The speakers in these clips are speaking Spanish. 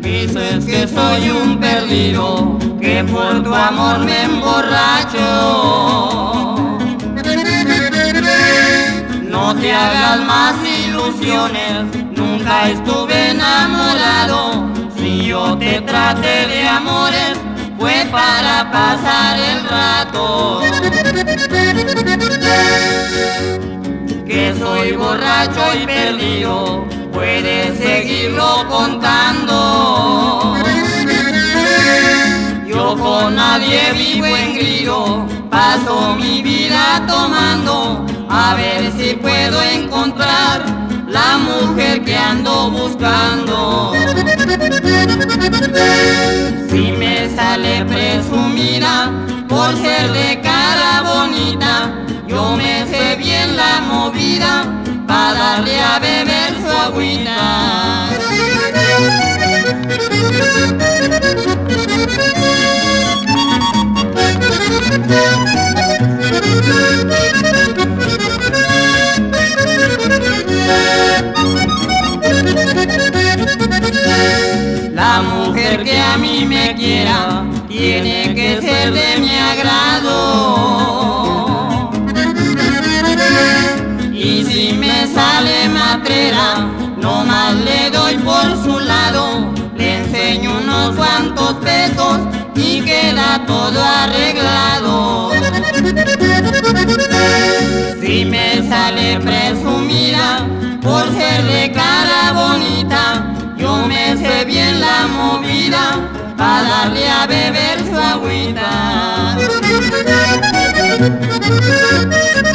Dices que soy un perdido, que por tu amor me emborracho. No te hagas más ilusiones, nunca estuve enamorado. Si yo te traté de amores, fue para pasar el rato. Que soy borracho y perdido, puedes seguirlo contando. Yo con nadie vivo en grillo, paso mi vida tomando. A ver si puedo encontrar la mujer que ando buscando. Si me sale presumida por ser de cara bonita, yo me sé bien la movida para darle a beber su agüita. La mujer que a mí me quiera tiene que ser de mi agrado. Sale matrera, no más le doy por su lado, le enseño unos cuantos pesos y queda todo arreglado. Si me sale presumida por ser de cara bonita, yo me sé bien la movida para darle a beber su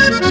agüita.